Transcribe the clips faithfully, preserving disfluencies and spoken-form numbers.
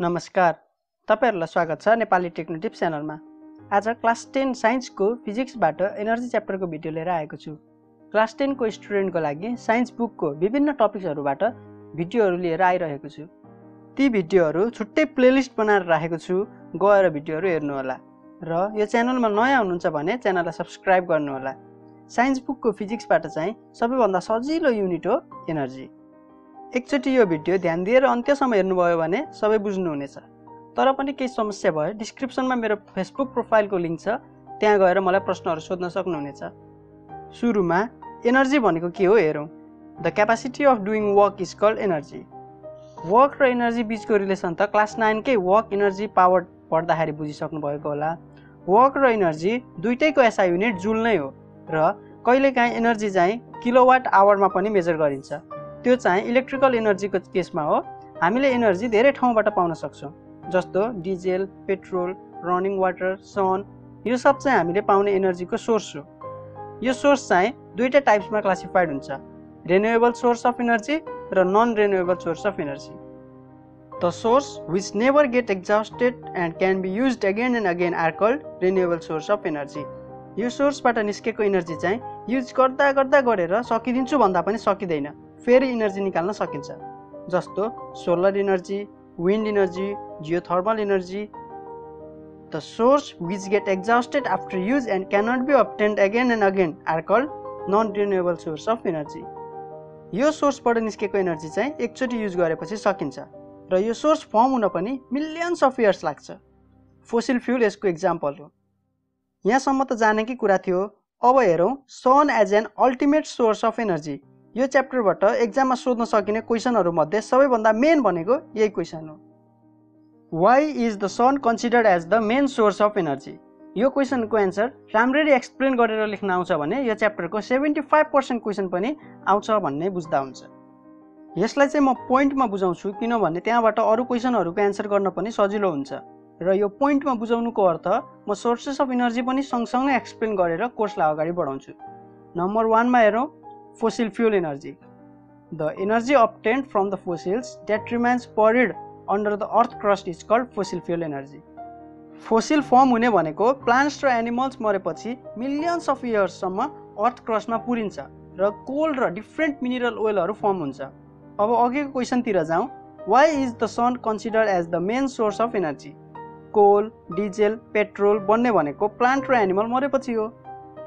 नमस्कार, तपाईहरुलाई स्वागत छ नेपाली टेक्नो टिप्स च्यानलमा। आज क्लास टेन साइन्स को फिजिक्सबाट एनर्जी च्याप्टर को भिडियो लिएर आएको छु। क्लास टेन को स्टुडेन्ट को लागि साइन्स बुक को विभिन्न टपिक्सहरुबाट भिडियोहरु लिएर आइरहेको छु। ती भिडियोहरु छुट्टै प्लेलिस्ट बनाएर राखेको छु, गएर भिडियोहरु हेर्नु होला र यो च्यानलमा नयाँ हुनुहुन्छ भने च्यानललाई सब्स्क्राइब गर्नु होला। साइन्स बुक को फिजिक्सबाट चाहिँ सबैभन्दा सजिलो युनिट हो एनर्जी। एकचोटी यो भिडियो ध्यान दिएर अन्त्यसम्म हेर्नुभयो भने सबै बुझ्नुहुनेछ। तर पनि केही समस्या भयो डिस्क्रिप्सनमा मेरो फेसबुक प्रोफाइल को लिंक छ, त्यहाँ गएर मलाई प्रश्नहरु सोध्न सक्नुहुनेछ। सुरुमा एनर्जी भनेको के हो हेरौं। The capacity of doing work is called energy. Work र एनर्जी बीचको रिलेसन त क्लास नाइन कै वर्क एनर्जी पावर पढ्दाखेरि बुझिसक्नु भएको होला। वर्क र एनर्जी दुईटैको एसआई युनिट जुल नै हो र कहिलेकाहीँ एनर्जी चाहिँ किलोवाट आवर मा पनि मेजर गरिन्छ। त्यो चाहिँ इलेक्ट्रिकल एनर्जी को केसमा हो। हामीले एनर्जी धेरै ठाउँबाट पाउन सक्छौं, जस्तो diesel, petrol, running water, sun, यो सब चाहिँ हामीले पाउने एनर्जी को सोर्स हो। यो सोर्स चाहिँ दुईटा टाइप्समा क्लासिफाइड हुन्छ, रिन्युएबल सोर्स अफ एनर्जी र non renewable source of energy. The source which never get exhausted and can be used again and again are called renewable source of energy. यो सोर्सबाट निस्केको एनर्जी चाहिँ use गर्दा गर्दा गरेर सकिदिन्छु भन्दा पनि सकिदैन, फेरि एनर्जी निकाल्न सकिन्छ। जस्तो solar energy, wind energy, geothermal energy. The source which get exhausted after use and can not be obtained again and again are called non renewable source of energy. यो सोर्सबाट निस्केको एनर्जी चाहिँ एकचोटी युज गरेपछि सकिन्छ र यो सोर्स फर्म हुन पनि मिलियन्स अफ इयर्स लाग्छ। फोसिल फ्यूल यसको एक्जाम्पल हो। यहाँसम्म त जानेकै कुरा थियो, अब हेरौं sun as an ultimate source of energy. यो च्याप्टरबाट एक्जाममा सोध्न सकिने क्वेशनहरु मध्ये सबैभन्दा मेन भनेको यही क्वेशन हो। Why is the sun considered as the main source of energy. यो क्वेशनको आन्सर राम्ररी एक्सप्लेन गरेर लेख्न आउँछ भने यो च्याप्टरको सेभेन्टी फाइभ पर्सेन्ट क्वेशन पनि आउँछ भन्ने बुझ्दा हुन्छ। यसलाई चाहिँ म पोइन्टमा बुझाउँछु, किनभने त्यहाँबाट अरु क्वेशनहरुको आन्सर गर्न पनि सजिलो हुन्छ र यो पोइन्टमा बुझाउनुको अर्थ म सोर्सेस अफ एनर्जी पनि सँगसँगै एक्सप्लेन गरेर कोर्सलाई अगाडि बढाउँछु। नम्बर एक मा हेरौं fossil fuel energy. The energy obtained from the fossils that remains buried under the earth crust is called fossil fuel energy. Fossil form हुने भनेको प्लान्ट्स र एनिमल्स मरेपछि मिलियन्स अफ इयर्स सम्म अर्थ क्रस्टमा पुरिन्छ र कोल र डिफरेन्ट मिनरल ओइलहरु फर्म हुन्छ। अब अघिको क्वेशनतिर जाउँ। Why is the sun considered as the main source of energy. Coal, diesel, petrol बन्ने भनेको प्लान्ट र एनिमल मरेपछि हो।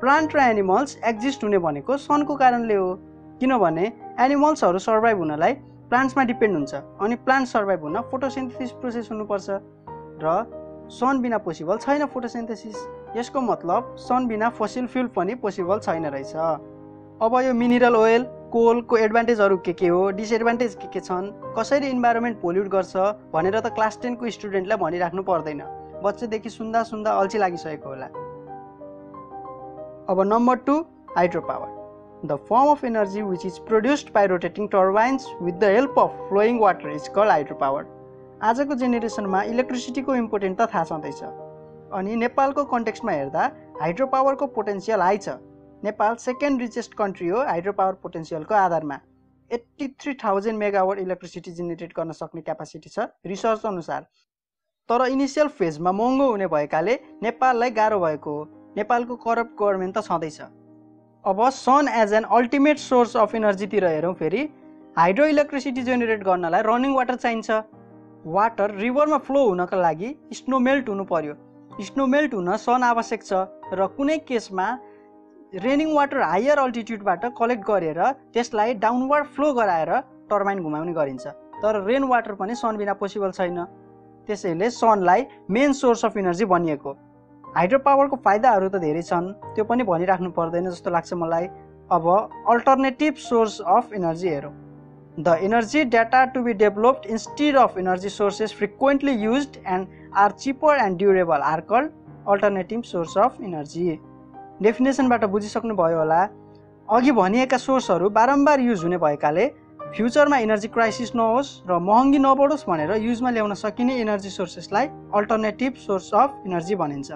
प्लान्ट र एनिमल्स एक्जिस्ट हुने भनेको सनको कारणले हो, किनभने एनिमल्सहरु सर्भाइभ हुनलाई प्लान्ट्समा डिपेन्ड हुन्छ अनि प्लान्ट सर्भाइभ हुन फोटोसिन्थेसिस प्रोसेस हुनुपर्छ र सन बिना पोसिबल छैन फोटोसिन्थेसिस। यसको मतलब सन बिना फोसिल फ्यूल पनि पोसिबल छैन रहेछ। अब यो मिनरल ओइल, कोल को एडभान्टेजहरु के के हो, डिसएडभान्टेज के के छन्, कसरी इन्भाइरोन्मेन्ट पोल्युट गर्छ भनेर त क्लास टेन को स्टुडेन्टलाई भनिराख्नु पर्दैन, बच्चेदेखि सुन्दा सुन्दा अल्छी लागिसकेको होला। अब number two hydro power. The form of energy which is produced by rotating turbines with the help of flowing water is called hydro power. आजको जेनेरेसनमा इलेक्ट्रिसिटी को इम्पोर्टेन्ट त थाहा छँदैछ अनि नेपालको कन्टेक्स्टमा हेर्दा हाइड्रो पावर को पोटेन्सियल हाई छ। नेपाल सेकेन्ड रिचेस्ट कंट्री हो हाइड्रो पावर पोटेन्सियल को आधार में। Eighty three thousand megawatt electricity generate गर्न सक्ने क्यापासिटी छ रिसर्च अनुसार, तर इनिशियल फेज में महँगो हुने भएकाले नेपाललाई गाह्रो भएको हो। नेपालको करप्ट गभर्नमेन्ट त छँदैछ। अब sun as an ultimate source of एनर्जीतिर हेरौं। फेरि हाइड्रो इलेक्ट्रिसिटी जेनेरेट गर्नलाई रनिङ वाटर चाहिन्छ। वाटर रिभरमा फ्लो हुनका लागि स्नो मेल्ट हुनु पर्यो। स्नो मेल्ट हुन सन आवश्यक छ र कुनै केसमा रेनिङ वाटर हायर अल्टिट्युडबाट कलेक्ट गरेर त्यसलाई डाउनवर्ड फ्लो गराएर टर्बाइन घुमाउने गरिन्छ, तर रेन वाटर पनि सन बिना पोसिबल छैन। त्यसैले सनलाई मेन सोर्स अफ एनर्जी भनिएको। हाइड्रो पावरको फाइदाहरू त धेरै छन्, त्यो पनि भनिराख्नु पर्दैन जस्तो लाग्छ मलाई। अब अल्टरनेटिभ सोर्स अफ एनर्जी हेरौँ। The energy data to be developed instead of energy sources frequently used and are cheaper and durable are called alternative source of energy. डेफिनेसनबाट बुझिसक्नु भयो होला। अघि भनिएका सोर्सहरु बारम्बार युज हुने भएकाले फ्युचरमा एनर्जी क्राइसिस नहोस् र महँगी नबढोस् भनेर युजमा ल्याउन सकिने एनर्जी सोर्सेसलाई अल्टरनेटिभ सोर्स अफ एनर्जी भनिन्छ,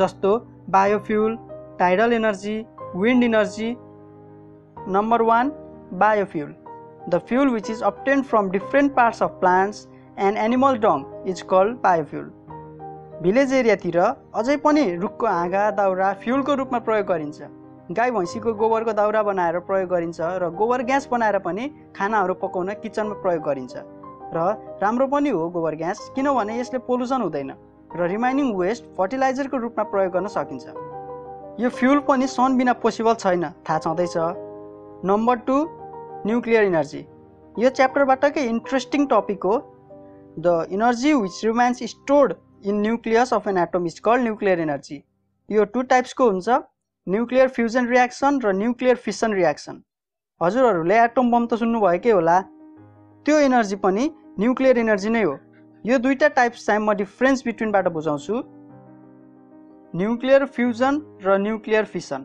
जस्तो biofuel, tidal energy, wind energy. Number एक biofuel. The fuel which is obtained from different parts of plants and animal dung is called biofuel. Village area tira ajai pani rukko aaga daura fuel ko rupma prayog garincha. गाई भैंसीको गोबरको दाउरा बनाएर प्रयोग गरिन्छ र गोबर gas बनाएर पनि खानाहरु पकाउन किचनमा प्रयोग गरिन्छ र राम्रो पनि हो गोबर ग्यास किनभने यसले पोल्युसन हुँदैन र रिमेनिङ वेस्ट फर्टिलाइजरको रूपमा प्रयोग गर्न सकिन्छ। यो फ्यूल पनि सन बिना पोसिबल छैन, थाहा छँदै छ। Number two, nuclear energy. यो च्याप्टरबाटकै इन्ट्रेस्टिङ टपिक हो। The energy which remains stored in nucleus of an atom is called nuclear energy. यो टु टाइप्सको हुन्छ, न्युक्लियर फ्यूजन रिएक्सन र न्युक्लियर फिसन रिएक्सन। हजुरहरुले एटम बम त सुन्नुभएकै होला, त्यो एनर्जी पनि न्युक्लियर एनर्जी नै हो। यो दुईटा टाइप्स चाहिँ म डिफरेन्स बिट्विन बाट बुझाउँछु, न्युक्लियर फ्यूजन र nuclear fission.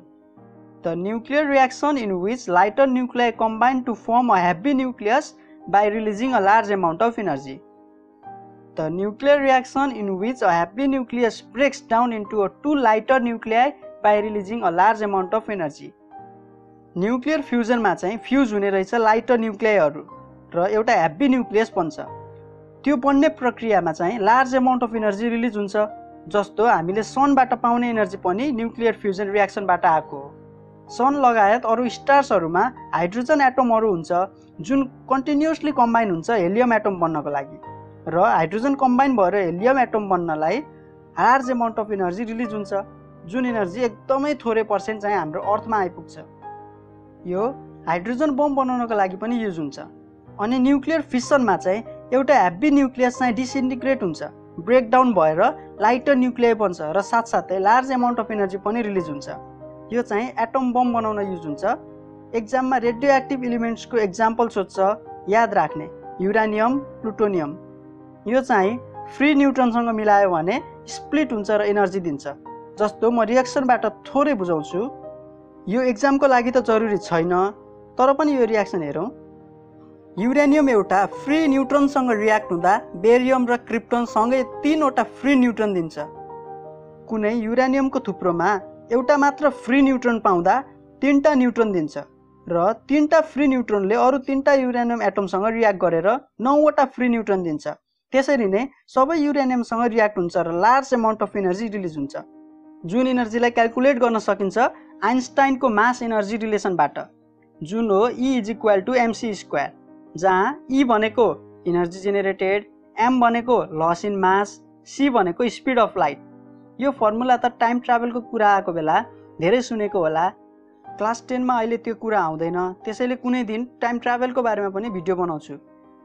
The nuclear reaction in which lighter nuclei combine to form a heavy nucleus by releasing a large amount of energy. The nuclear reaction in which a heavy nucleus breaks down into a two lighter nuclei by releasing a large amount of energy. Nuclear fusion मा चाहिँ fuse हुने रहेछ lighter न्युक्लियाहरू र एउटा heavy nucleus बन्छ। त्यो बन्ने प्रक्रियामा चाहिँ large amount of energy release हुन्छ, जस्तो हामीले सनबाट पाउने एनर्जी पनि न्युक्लियर फ्यूजन रिएक्सनबाट आएको हो। सन लगायत अरू स्टार्सहरूमा हाइड्रोजन एटमहरू हुन्छ जुन कन्टिन्युअसली कम्बाइन हुन्छ हेलियम एटम बन्नको लागि र हाइड्रोजन कम्बाइन भएर हेलियम एटम बन्नलाई large amount of energy release हुन्छ जुन एनर्जी एकदमै थोरै पर्सेन्ट चाहिँ हाम्रो अर्थमा आइपुग्छ। यो हाइड्रोजन बम बनाउनको लागि पनि युज हुन्छ। अनि न्युक्लियर फिसनमा चाहिँ एउटा हेभी न्युक्लियस चाहिँ डिसइन्टिग्रेट हुन्छ, ब्रेकडाउन भएर लाइटर न्युक्लियाई बन्छ र साथसाथै लार्ज अमाउन्ट अफ एनर्जी पनि रिलीज हुन्छ। यो चाहिँ एटम बम बनाउन युज हुन्छ। एक्जाममा रेडियो एक्टिभ एलिमेन्ट्सको एक्जाम्पल सोध्छ, याद राख्ने युरानियम, प्लुटोनियम। यो चाहिँ फ्री न्युट्रनसँग मिलायो भने स्प्लिट हुन्छ र एनर्जी दिन्छ, जस्तो म रिएक्सनबाट थोरै बुझाउँछु। यो एक्जामको लागि त जरुरी छैन, तर पनि यो रिएक्सन हेरौँ। युरेनियम एउटा फ्री न्युट्रनसँग रिएक्ट हुँदा बेरियम र क्रिप्टनसँगै तीनवटा फ्री न्युट्रन दिन्छ। कुनै युरेनियमको थुप्रोमा एउटा मात्र फ्री न्युट्रन पाउँदा तीनटा न्युट्रन दिन्छ र तीनटा फ्री न्युट्रनले अरू तीनटा युरेनियम एटमसँग रिएक्ट गरेर नौवटा फ्री न्युट्रन दिन्छ। त्यसरी नै सबै युरेनियमसँग रिएक्ट हुन्छ र large amount of energy release हुन्छ जुन एनर्जीलाई क्याल्कुलेट गर्न सकिन्छ आइन्स्टाइनको मास एनर्जी रिलेसनबाट, जुन हो E is equal to M C square, जहाँ ई भनेको एनर्जी जेनेरेटेड, एम भनेको लस इन मास, सी भनेको स्पिड अफ लाइट। यो फर्मुला त टाइम ट्राभलको कुरा आएको बेला धेरै सुनेको होला, क्लास टेनमा अहिले त्यो कुरा आउँदैन, त्यसैले कुनै दिन टाइम ट्राभलको बारेमा पनि भिडियो बनाउँछु।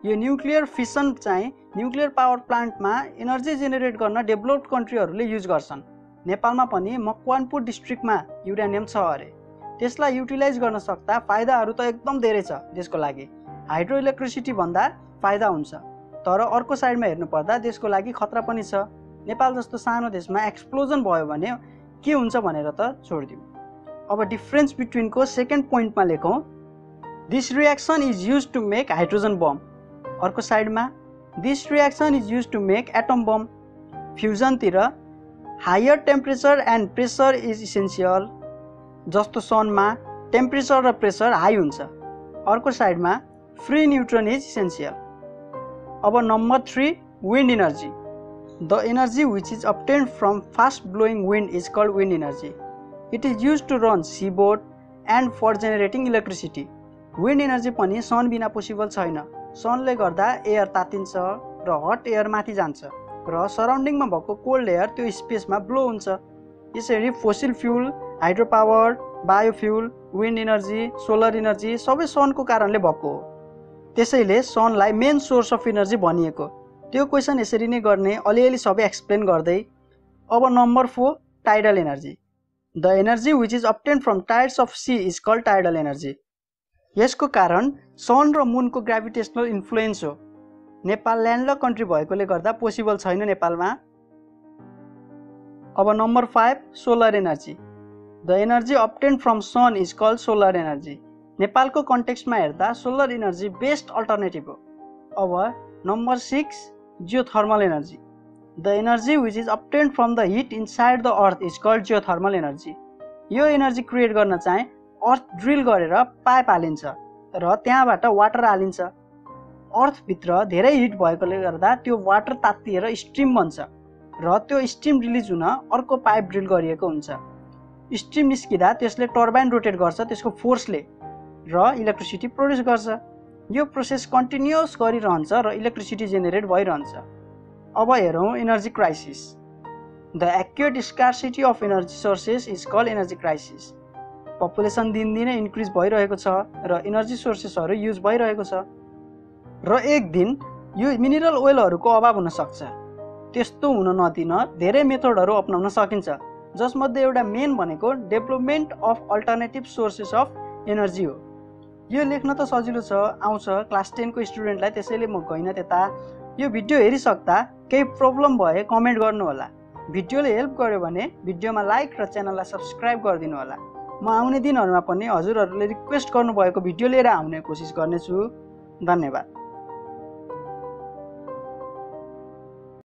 यो न्युक्लियर फिसन चाहिँ न्युक्लियर पावर प्लान्टमा एनर्जी जेनेरेट गर्न डेभलप्ड कन्ट्रीहरूले युज गर्छन्। नेपालमा पनि मकवानपुर डिस्ट्रिक्टमा युरेनियम छ अरे, त्यसलाई युटिलाइज गर्न सक्दा फाइदाहरू त एकदम धेरै छ। देशको लागि हाइड्रो इलेक्ट्रिसिटी भन्दा फाइदा हुन्छ, तर अर्को साइडमा हेर्नुपर्दा देशको लागि खतरा पनि छ। नेपाल जस्तो सानो देशमा एक्सप्लोजन भयो भने के हुन्छ भनेर त छोडिदिउँ। अब डिफरेन्स बिट्विनको सेकेन्ड पोइन्टमा लेखौँ, this reaction is use to make hydrogen bomb. अर्को साइडमा this reaction is use to make atom bomb. फ्युजनतिर higher temperature and pressure is essential, जस्तो सनमा टेम्परेचर र प्रेसर हाई हुन्छ। अर्को साइडमा फ्री न्युट्रन इज इसेन्सियल। अब number three, wind energy. The energy which is obtain from fast blowing wind is called wind energy. It is use to run sea boat and for generating electricity. Wind energy पनि sun बिना possible छैन। सनले गर्दा air तातिन्छ र hot air माथि जान्छ र सराउन्डिङमा भएको कोल्ड एयर त्यो स्पेसमा ब्लो हुन्छ। यसरी fossil fuel, hydro power, biofuel, wind energy, solar energy सबै सनको कारणले भएको हो, त्यसैले सनलाई मेन सोर्स अफ एनर्जी भनिएको। त्यो क्वेसन यसरी नै गर्ने, अलिअलि सबै एक्सप्लेन गर्दै। अब number four, tidal energy. The energy which is obtain from tides of sea is called tidal energy. यसको कारण सन र मुनको ग्राभिटेसनल इन्फ्लुएन्स हो। नेपाल ल्यान्डलक कन्ट्री भएकोले गर्दा पोसिबल छैन नेपालमा। अब number five, solar energy. The energy obtain from sun is called solar energy. नेपालको कन्टेक्स्टमा हेर्दा सोलर एनर्जी बेस्ट अल्टरनेटिभ हो। अब number six, geothermal energy. The energy which is obtain from the heat inside the earth is called geothermal energy. यो energy create गर्न चाहिँ अर्थ drill गरेर pipe हालिन्छ र त्यहाँबाट वाटर हालिन्छ। अर्थ भित्र धेरै हिट भएकोले गर्दा त्यो वाटर तातिएर स्ट्रीम बन्छ र त्यो स्ट्रीम रिलीज हुन अर्को पाइप ड्रिल गरिएको हुन्छ। स्ट्रीम निस्किदा त्यसले टर्बाइन रोटेट गर्छ त्यसको फोर्सले र इलेक्ट्रिसिटी प्रोड्युस गर्छ। यो प्रोसेस कन्टीन्युअस गरिरहन्छ र इलेक्ट्रिसिटी जेनेरेट भइरहन्छ। अब हेरौं energy crisis. The acute scarcity of energy sources is called energy crisis. Population दिनदिनै इन्क्रिज भइरहेको छ र एनर्जी सोर्सेसहरु युज भइरहेको छ र एक दिन यो मिनरल ओइलहरुको अभाव हुन सक्छ। त्यस्तो हुन नदिन धेरै मेथडहरु अपनाउन सकिन्छ जसमध्ये एउटा मेन भनेको development of alternative sources of energy हो। यो लेख्न त सजिलो छ आउँछ क्लास दस को स्टुडेन्टलाई, त्यसैले म गइन त्यता। यो भिडियो हेरिसक्दा केही प्रब्लम भए कमेन्ट गर्नु होला। भिडियोले हेल्प गर्यो भने भिडियोमा लाइक र च्यानललाई सब्स्क्राइब गरिदिनु होला। म आउने दिनहरुमा पनि हजुरहरुले रिक्वेस्ट गर्नुभएको भिडियो लिएर आउने कोसिस गर्नेछु। धन्यवाद।